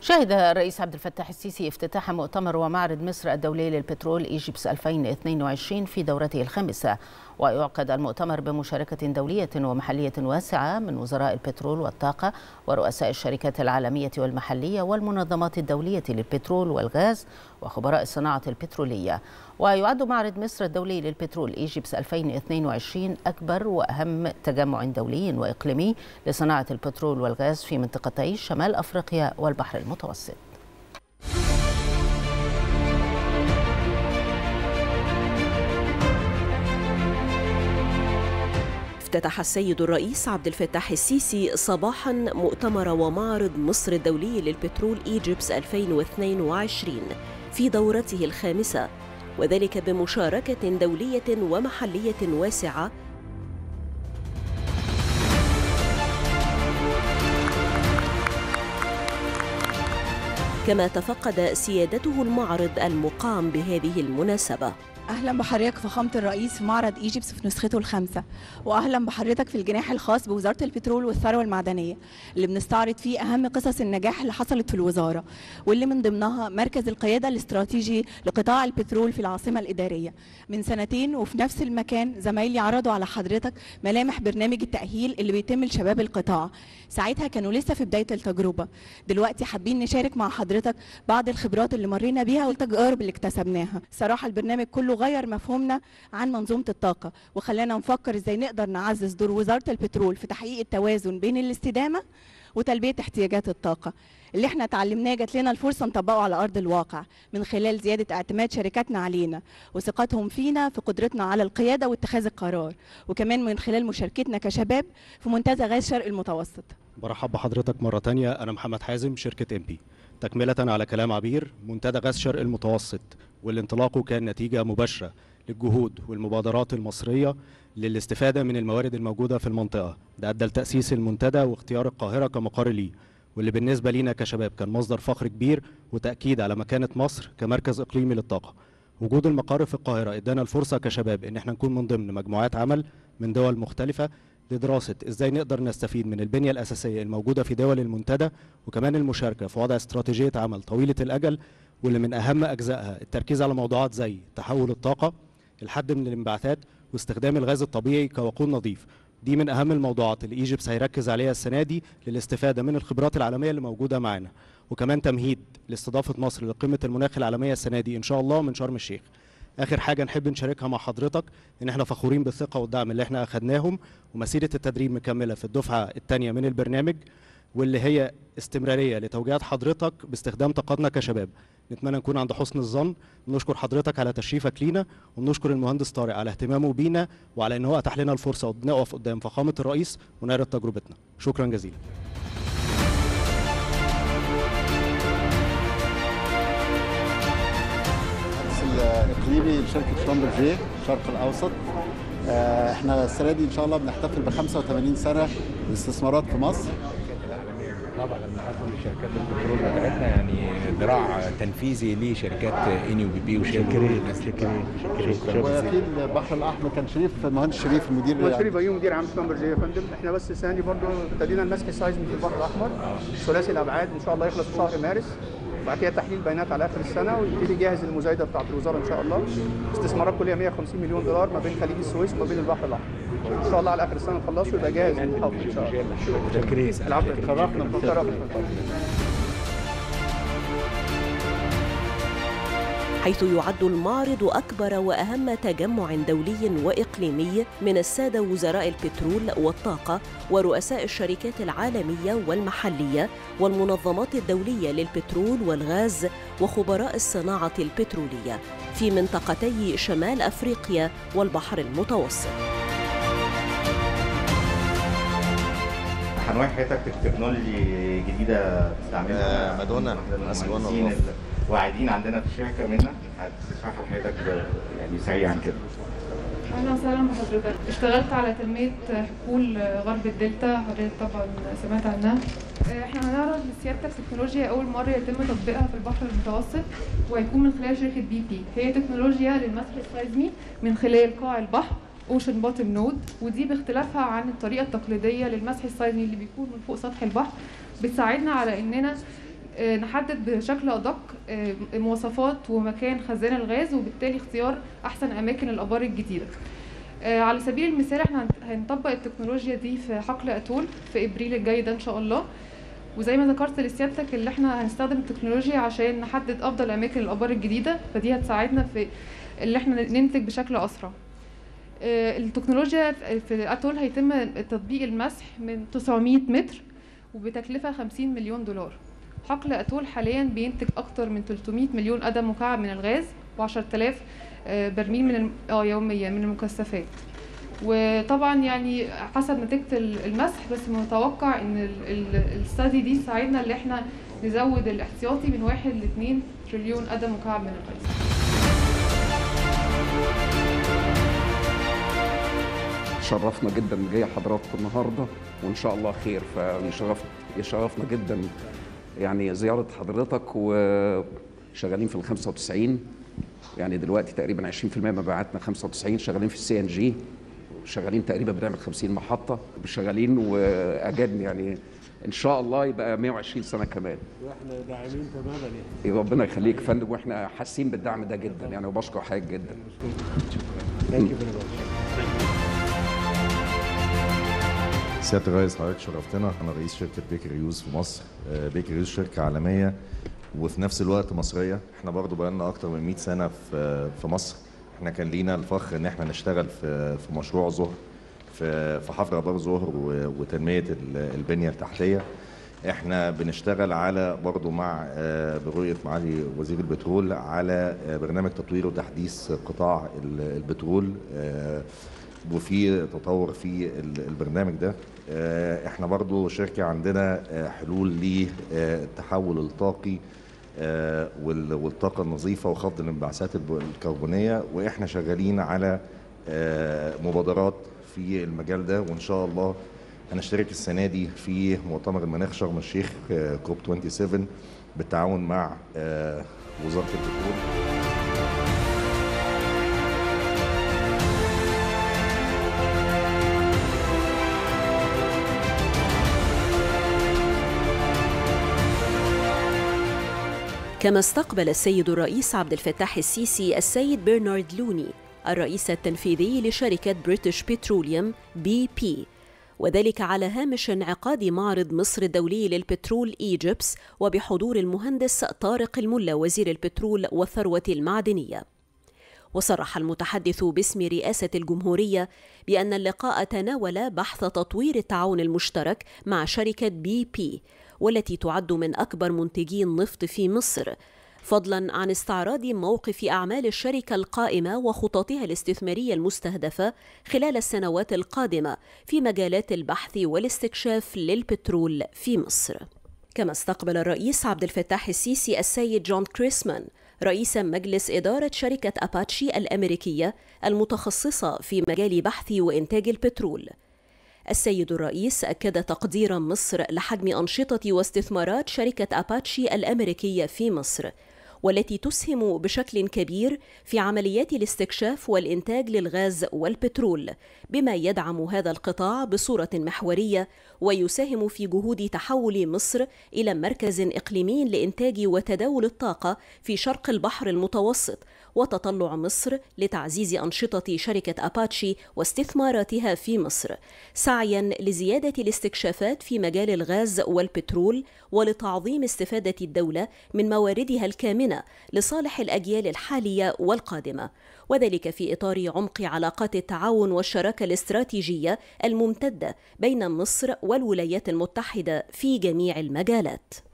شهد الرئيس عبد الفتاح السيسي افتتاح مؤتمر ومعرض مصر الدولي للبترول إيجبس 2022 في دورته الخامسة، ويعقد المؤتمر بمشاركة دولية ومحلية واسعة من وزراء البترول والطاقة ورؤساء الشركات العالمية والمحلية والمنظمات الدولية للبترول والغاز وخبراء الصناعة البترولية. ويعد معرض مصر الدولي للبترول إيجبس 2022 أكبر وأهم تجمع دولي وإقليمي لصناعة البترول والغاز في منطقتي شمال أفريقيا والبحر المتوسط. افتتح السيد الرئيس عبد الفتاح السيسي صباحا مؤتمر ومعرض مصر الدولي للبترول إيجبس 2022 في دورته الخامسة، وذلك بمشاركة دولية ومحلية واسعة كما تفقد سيادته المعرض المقام بهذه المناسبة. أهلا بحضرتك فخامة الرئيس في معرض إيجبس في نسخته الخامسة، وأهلا بحضرتك في الجناح الخاص بوزارة البترول والثروة المعدنية اللي بنستعرض فيه أهم قصص النجاح اللي حصلت في الوزارة، واللي من ضمنها مركز القيادة الاستراتيجي لقطاع البترول في العاصمة الإدارية. من سنتين وفي نفس المكان زمايلي عرضوا على حضرتك ملامح برنامج التأهيل اللي بيتم لشباب القطاع، ساعتها كانوا لسه في بداية التجربة. دلوقتي حابين نشارك مع حضرتك بعض الخبرات اللي مرينا بيها والتجارب اللي اكتسبناها. صراحة البرنامج كله غير مفهومنا عن منظومة الطاقة، وخلانا نفكر ازاي نقدر نعزز دور وزارة البترول في تحقيق التوازن بين الاستدامة وتلبية احتياجات الطاقة. اللي احنا اتعلمناه جات لنا الفرصة نطبقه على أرض الواقع من خلال زيادة اعتماد شركاتنا علينا وثقتهم فينا في قدرتنا على القيادة واتخاذ القرار، وكمان من خلال مشاركتنا كشباب في منتزه غاز شرق المتوسط. برحب بحضرتك مرة تانية، أنا محمد حازم شركة MP. تكملة على كلام عبير، منتدى غاز شرق المتوسط واللي انطلاقه كان نتيجة مباشرة للجهود والمبادرات المصرية للاستفادة من الموارد الموجودة في المنطقة. ده أدى لتأسيس المنتدى واختيار القاهرة كمقر ليه، واللي بالنسبة لينا كشباب كان مصدر فخر كبير وتأكيد على مكانة مصر كمركز إقليمي للطاقة. وجود المقر في القاهرة إدانا الفرصة كشباب إن احنا نكون من ضمن مجموعات عمل من دول مختلفة لدراسة إزاي نقدر نستفيد من البنية الأساسية الموجودة في دول المنتدى، وكمان المشاركة في وضع استراتيجية عمل طويلة الأجل واللي من أهم أجزائها التركيز على موضوعات زي تحول الطاقة، الحد من الانبعاثات، واستخدام الغاز الطبيعي كوقود نظيف. دي من أهم الموضوعات اللي إيجبس هيركز عليها السنة دي للاستفادة من الخبرات العالمية اللي موجودة معانا، وكمان تمهيد لاستضافة مصر لقمة المناخ العالمية السنة دي إن شاء الله من شرم الشيخ. آخر حاجة نحب نشاركها مع حضرتك إن احنا فخورين بالثقة والدعم اللي احنا أخدناهم، ومسيرة التدريب مكملة في الدفعة الثانية من البرنامج، واللي هي استمرارية لتوجيهات حضرتك باستخدام طاقتنا كشباب. نتمنى نكون عند حسن الظن. بنشكر حضرتك على تشريفك لينا، وبنشكر المهندس طارق على اهتمامه بينا وعلى إن هو أتاح لنا الفرصة ونقف قدام فخامة الرئيس ونعرض تجربتنا. شكرا جزيلا. الاقليمي لشركه شامبر جي الشرق الاوسط. احنا السنه دي ان شاء الله بنحتفل ب 85 سنه للاستثمارات في مصر. طبعا شركات البترول بتاعتنا يعني ذراع تنفيذي لشركات NUBP وشركات شكرا. وكيل البحر الاحمر كان شريف، المهندس شريف المدير، شريف ايوب مدير عام شامبر جي. يا فندم احنا بس السنه دي برضه ابتدينا المسك السايزمي في البحر الاحمر ثلاثي الابعاد، ان شاء الله يخلص في شهر مارس، وبعد كده تحليل بيانات على اخر السنه، ويبتدي جاهز المزايده بتاعه الوزاره ان شاء الله. استثمارات كلها 150 مليون دولار ما بين خليج السويس وما بين البحر الاحمر، ان شاء الله على اخر السنه نخلصه ويبقى جاهز للحوض ان شاء الله. شكرا. حيث يعد المعرض أكبر وأهم تجمع دولي وإقليمي من السادة وزراء البترول والطاقة ورؤساء الشركات العالمية والمحلية والمنظمات الدولية للبترول والغاز وخبراء الصناعة البترولية في منطقتي شمال أفريقيا والبحر المتوسط. هنوع حياتك تكنولوجي جديدة بتستعملها مادونا وقاعدين عندنا في الشركه منها هتستشعر حياتك يعني سريعا كده. اهلا وسهلا بحضرتك. اشتغلت على تنميه حقول غرب الدلتا، حضرتك طبعا سمعت عنها. احنا هنعرض لسيادتك تكنولوجيا اول مره يتم تطبيقها في البحر المتوسط، وهيكون من خلال شركه BP. هي تكنولوجيا للمسح السيزمي من خلال قاع البحر اوشن بوتم نود، ودي باختلافها عن الطريقه التقليديه للمسح السيزمي اللي بيكون من فوق سطح البحر، بتساعدنا على اننا نحدد بشكل أدق مواصفات ومكان خزان الغاز، وبالتالي اختيار أحسن أماكن الآبار الجديدة. على سبيل المثال احنا هنطبق التكنولوجيا دي في حقل أتول في إبريل الجاي ده إن شاء الله. وزي ما ذكرت لسيادتك اللي احنا هنستخدم التكنولوجيا عشان نحدد أفضل أماكن الآبار الجديدة، فدي هتساعدنا في اللي احنا ننتج بشكل أسرع. التكنولوجيا في أتول هيتم تطبيق المسح من 900 متر وبتكلفة 50 مليون دولار. حقل أتول حاليا بينتج أكتر من 300 مليون قدم مكعب من الغاز و10,000 برميل من يوميا من المكثفات. وطبعا يعني حسب نتيجة المسح، بس متوقع ان الستادي دي تساعدنا ان احنا نزود الاحتياطي من 1 ل 2 تريليون قدم مكعب من الغاز. شرفنا جدا جاي حضراتكم النهارده وان شاء الله خير، فشرفنا جدا يعني زياره حضرتك. وشغالين في ال 95 يعني دلوقتي تقريبا 20% من مبيعاتنا 95، شغالين في السي ان جي، شغالين تقريبا بنعمل 50 محطه شغالين، واجدني يعني ان شاء الله يبقى 120 سنه كمان، واحنا داعمين تماما يعني. ربنا يخليك يا فندم، واحنا حاسين بالدعم ده جدا يعني، وبشكر حضرتك جدا. سيادة الرئيس حضرتك شرفتنا. انا رئيس شركه بيكري يوز في مصر. بيكري يوز شركه عالميه وفي نفس الوقت مصريه. احنا برضو بقالنا اكتر من 100 سنه في مصر. احنا كان لينا الفخر ان احنا نشتغل في مشروع زهر، في حفر ابار زهر وتنميه البنيه التحتيه. احنا بنشتغل على برضو مع برؤيه معالي وزير البترول على برنامج تطوير وتحديث قطاع البترول، وفي تطور في البرنامج ده. احنا برضو شركة عندنا حلول للتحول الطاقي والطاقة النظيفة وخفض الانبعاثات الكربونية، واحنا شغالين على مبادرات في المجال ده. وان شاء الله هنشترك السنة دي في مؤتمر المناخ شرم الشيخ كوب 27 بالتعاون مع وزارة البترول. كما استقبل السيد الرئيس عبد الفتاح السيسي السيد برنارد لوني الرئيس التنفيذي لشركة بريتش بتروليوم بي بي، وذلك على هامش انعقاد معرض مصر الدولي للبترول إيجبس، وبحضور المهندس طارق الملا وزير البترول والثروة المعدنية. وصرح المتحدث باسم رئاسة الجمهورية بأن اللقاء تناول بحث تطوير التعاون المشترك مع شركة بي بي، والتي تعد من أكبر منتجي النفط في مصر، فضلاً عن استعراض موقف أعمال الشركة القائمة وخططها الاستثمارية المستهدفة خلال السنوات القادمة في مجالات البحث والاستكشاف للبترول في مصر. كما استقبل الرئيس عبد الفتاح السيسي السيد جون كريسمان رئيس مجلس إدارة شركة أباتشي الأمريكية المتخصصة في مجال بحث وإنتاج البترول. السيد الرئيس أكد تقدير مصر لحجم أنشطة واستثمارات شركة أباتشي الأمريكية في مصر، والتي تسهم بشكل كبير في عمليات الاستكشاف والإنتاج للغاز والبترول، بما يدعم هذا القطاع بصورة محورية ويساهم في جهود تحول مصر إلى مركز إقليمي لإنتاج وتداول الطاقة في شرق البحر المتوسط، وتطلع مصر لتعزيز أنشطة شركة أباتشي واستثماراتها في مصر سعياً لزيادة الاستكشافات في مجال الغاز والبترول، ولتعظيم استفادة الدولة من مواردها الكامنة لصالح الأجيال الحالية والقادمة، وذلك في إطار عمق علاقات التعاون والشراكة الاستراتيجية الممتدة بين مصر والولايات المتحدة في جميع المجالات.